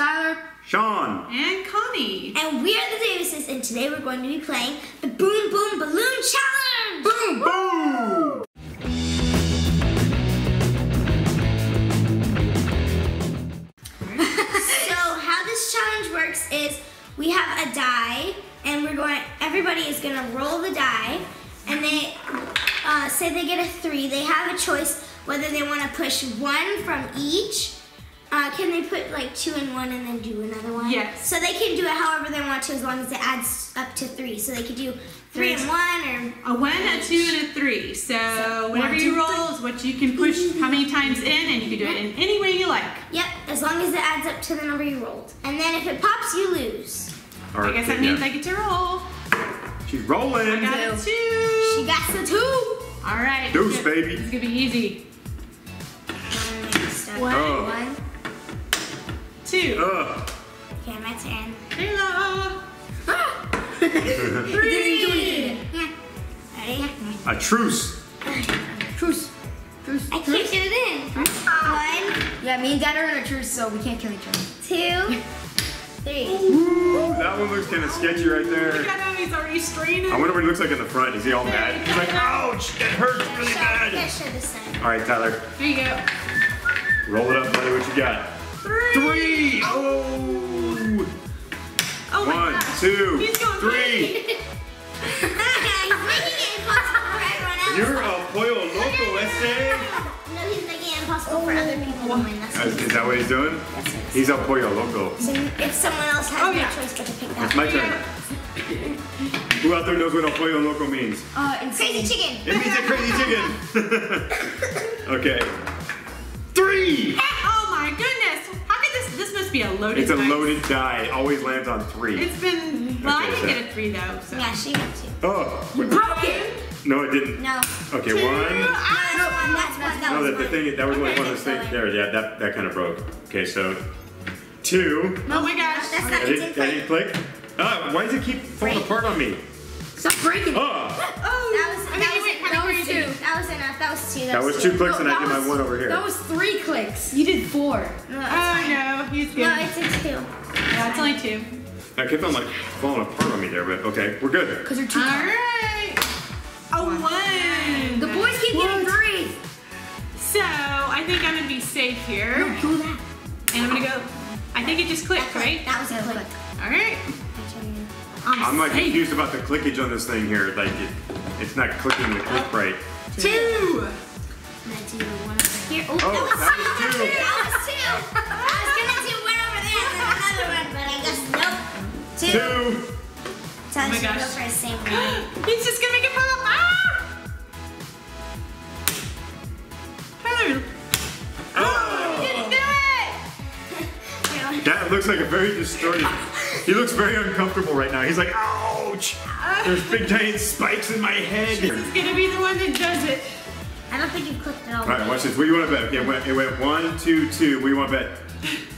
Tyler, Sean, and Connie. And we are the Davises, and today we're going to be playing the Boom Boom Balloon Challenge! Boom! Boom! So how this challenge works is we have a die, and everybody is going to roll the die, and they say they get a 3. They have a choice whether they want to push 1 from each. Can they put like 2 in 1 and then do another one? Yes. So they can do it however they want to, as long as it adds up to 3. So they could do 3 and 1 or a 1, a 2, and a 3. So whatever you roll is what you can push how many times in, and you can do it in any way you like. Yep, as long as it adds up to the number you rolled. And then if it pops, you lose. All right, I guess that means I get to roll. She's rolling. I got a 2. She got the 2. All right. Deuce, baby. It's gonna be easy. 1, 2. Okay, my turn. Kayla! 3! Ready? A truce. Truce. I can't get it in. Huh? 1. Yeah, me and Dad are in a truce, so we can't kill each other. 2. 3. Ooh, that one looks kind of sketchy right there. Look at him, he's already straining. I wonder what he looks like in the front. Is he all mad? He's like, ouch, it hurts really bad. All right, Tyler. Here you go. Roll it up, buddy. What you got? 3! Oh! Oh my gosh. 1, 2, 3! He's making it impossible for everyone else. You're a Pollo Loco, let's say. No, he's making it impossible for other people to win. Is that what he's doing? Yes, yes. He's a Pollo Loco. So if someone else has no choice but to pick that. It's my turn. Who out there knows what a Pollo Loco means? Crazy chicken. It means a crazy chicken. Okay. 3! Be a loaded die. It's a loaded die. It always lands on 3. It's been. Well, I didn't get a 3 though. So. Yeah, she got 2. Oh, you broke it. No, it didn't. No. Okay, 1. No, that the thing. That was like one of those things. There, yeah, that kind of broke. Okay, so 2. Oh my gosh, that's not it. That didn't click. Why does it keep falling apart on me? Stop breaking. That was 2 clicks, and I did my 1 over here. That was 3 clicks. You did 4. No, he's good. No, it's a 2. Yeah, it's only 2. I kept on like falling apart on me there, but okay, we're good. Because you're 2. All right. A 1. The boys keep getting 3s. So I think I'm gonna be safe here. No, do that. And I'm gonna go. I think it just clicked, right? That was a click. All right. I'm like confused about the clickage on this thing here. Like it's not clicking the click right. 2. I'm gonna do 1 over here. Oh, that was 2. That was 2. I was gonna do 1 over there and then another 1, but I guess nope. 2. So I'm just gonna go for the same one. He's just gonna make it pop. Tyler. Oh, you didn't do it. That looks like a very distorted. He looks very uncomfortable right now. He's like, ouch! There's big giant spikes in my head. He's gonna be the one that does it. I don't think you clicked it all. Alright, watch this. What do you want to bet? It went 1, 2, 2. What do you want to bet?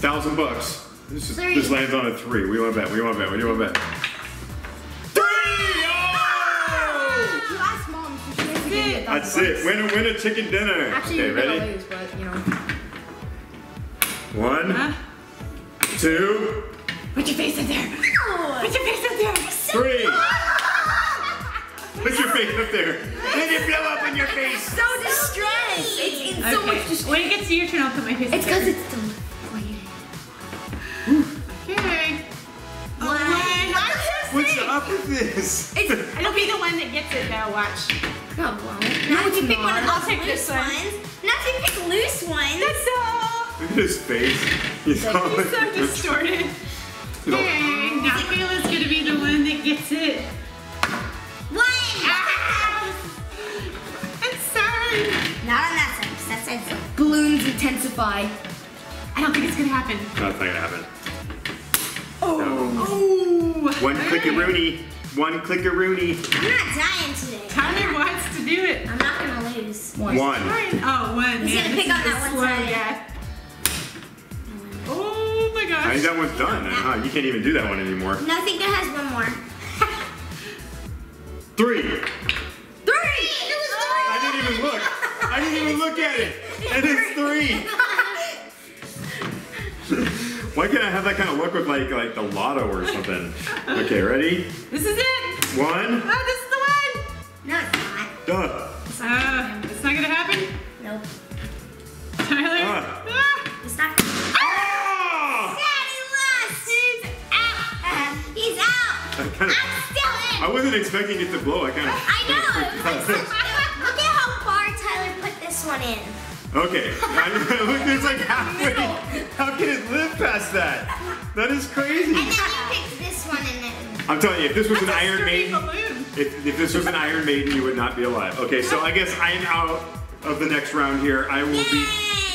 $1,000. This lands on a 3. We want to bet. We want to bet. What do you want to bet? 3! Oh! You asked Mom if she was gonna get $1,000. That's it. Win a chicken dinner. Actually, okay, ready? Lose, but, you know. 1, 2. Put your face up there. Put your face up there. 3. Put your face up there. And it blow up in your face. So distressed. It's so much distress. When it gets to your turn, I'll put my face up there. It's because it's still quiet. Okay. What's up with this? It'll be the one that gets it though. Watch. Come on. Now if you pick one of those loose ones. Not if you pick loose ones. That's all. Look at his face. He's so distorted. Okay, now Kayla's gonna be the one that gets it. 1! I'm sorry! Not on that side, because that side's like balloons intensify. I don't think it's gonna happen. No, it's not gonna happen. Oh! One click-a-rooney. One click-a-rooney. I'm not dying today. Tyler wants to do it. I'm not gonna lose. 1. Oh, 1. He's gonna pick on that one side. Yeah. I think that one's done. Huh? You can't even do that one anymore. No, I think there has one more. 3. It was 3. I didn't even look. I didn't even look at it. And it's 3. Why can't I have that kind of luck with like the lotto or something? Okay, ready? This is it. One. Oh, this is the one. No, it's not. Duh. It's not gonna happen. Nope. Tyler. It's not. I wasn't expecting it to blow. I kind of. I know. Look at how far Tyler put this one in. Okay. It's like halfway. How can it live past that? That is crazy. And then you picked this one and then. I'm telling you, if this was an Iron Maiden, if this was an Iron Maiden, you would not be alive. Okay, so I guess I'm out of the next round here. I will be.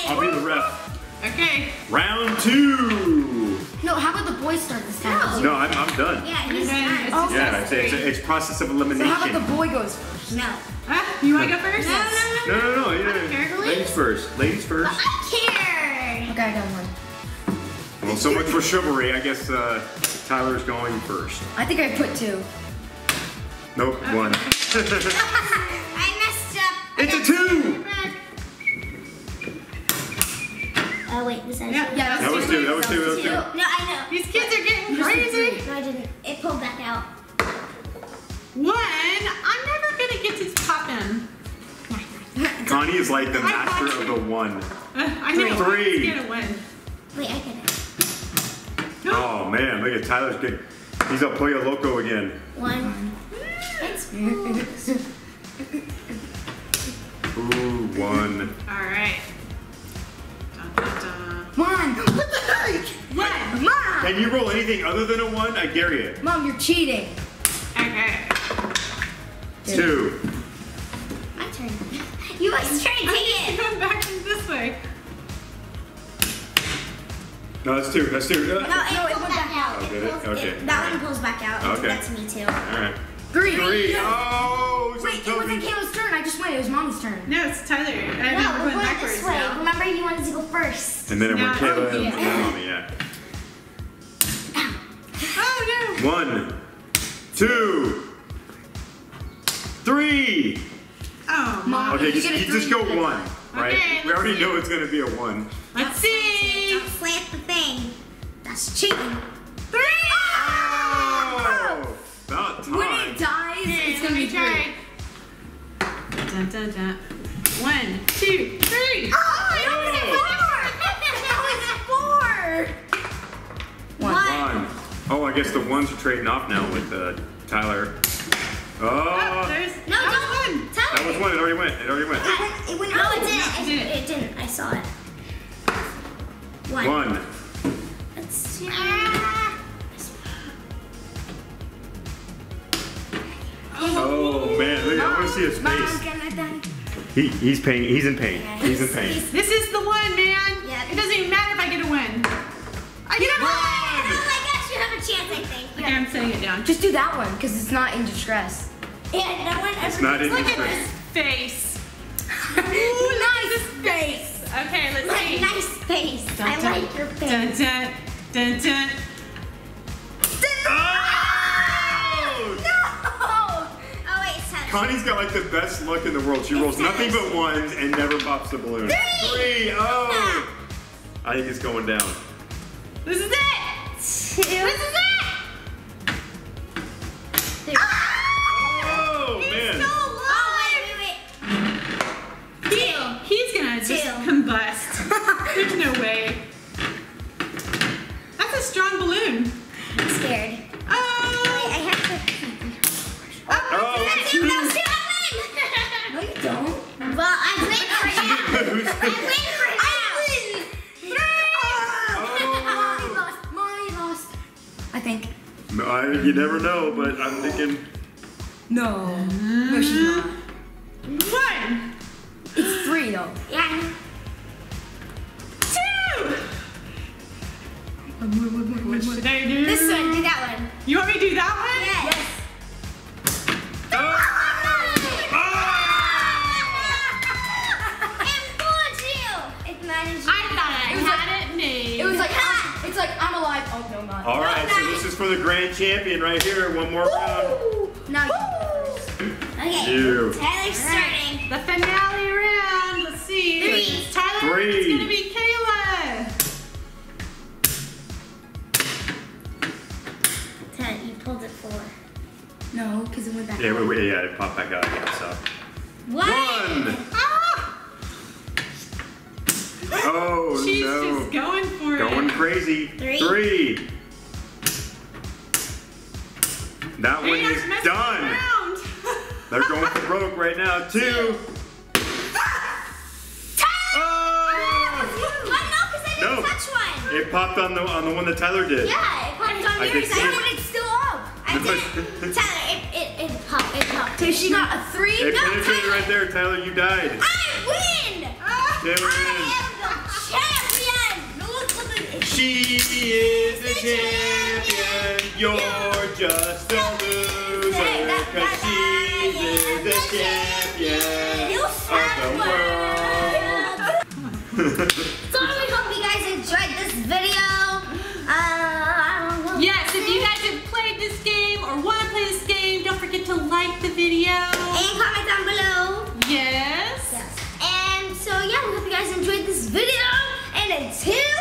I'll be the ref. Okay. Round two. No, how about the boys start this time? No, I'm done. Yeah, he's done. Oh, yeah, it's process of elimination. So how about the boy goes first? No. Huh? You want to go first? No. Yeah. I don't care. Ladies first. Ladies first. But I care. Okay, I got one. Well, so much for chivalry. I guess Tyler's going first. I think I put two. Nope, one. I messed up. It's a two. Oh wait, was that? Yeah, yeah, that was two. That was two. That was two. No, I know. These kids are getting crazy. No, I didn't. It pulled back out. One. I'm never gonna get these poppin'. Connie is like the master of the one. I know. Three. He's gonna win. Wait, I get it. Oh man, look at Tyler's getting. He's a Pollo Loco again. One. It's Ooh, one. All right. Mom, what the heck? What? Mom! Can you roll anything other than a one? I dare you. Mom, you're cheating. Okay. Two. My turn. You always try to take it. I'm back this way. No, that's two. That's two. No, it went back out. Okay. That one pulls back out. Okay. That's me too. All right. Three. Oh, wait, it wasn't Kayla's turn. I just went. It was Mom's turn. No, it's Tyler. No, we went this way. Now. Remember, you wanted to go first. And then it went Kayla and Mommy. Yeah. Oh no! One, two, three. Oh, Mom. Okay, you just go one, right? Okay, we already know it's gonna be a one. Let's see. Don't slant the thing. That's cheating. Three. Oh. About time. When it dies, it's gonna be three. Dun, dun, dun. One, two, three. Oh, it was four. One. Oh, I guess the ones are trading off now with Tyler. Oh. There's no, that was one. Tyler. That was one. It already went. It already went. It went. No, it didn't. It didn't. I saw it. One. Let's see. Oh man, look, I want to see his face. Mom, he's pain. He's in pain. Yeah, he's in pain. This is the one, man. Yeah. It doesn't even matter if I get a win. I get a win. Oh my gosh, you have a chance, I think. Okay, I'm setting it down. Just do that one because it's not in distress. Yeah, that one. It's not in distress. Look at his face. Ooh, nice face. Okay, let's see. Nice face. Dun, dun, I like your face. Dun dun dun dun. Connie's got like the best luck in the world. She rolls nothing but ones and never pops the balloon. Three! Oh! I think it's going down. This is it! Two. This is it! Three. Oh! He's man. Still alive! Oh, wait. He's gonna just combust. There's no way. That's a strong balloon. I'm scared. Oh! Wait, I have to... No, you don't. Well, I win for you. I win. Three. Oh. Mommy lost. I think. No, you never know, but I'm thinking. No. No, she's not. One. It's three, though. Yeah. Two. Which should I do? This one. Do that one. You want me to do that one? All right, so this is for the grand champion right here. One more round. No. Okay. Two. Tyler's starting. The finale round. Let's see. Three. Tyler. It's gonna be Kayla. back up. Yeah, it popped back out again, so. What? One! Ah! Oh, she's no. She's just going for it. Going crazy. Three. That one is done. They're going for broke right now. Two. It popped on the one that Tyler did. Yeah, it popped on yours. I mean, it's still up. I did. Tyler, it popped. It popped. So she got a three. It penetrated right there, Tyler. You died. I win. I am the champion. She is the champion. You're just a loser because she is the champion of the world. Like the video and comment down below. Yes. And so yeah, we hope you guys enjoyed this video. And until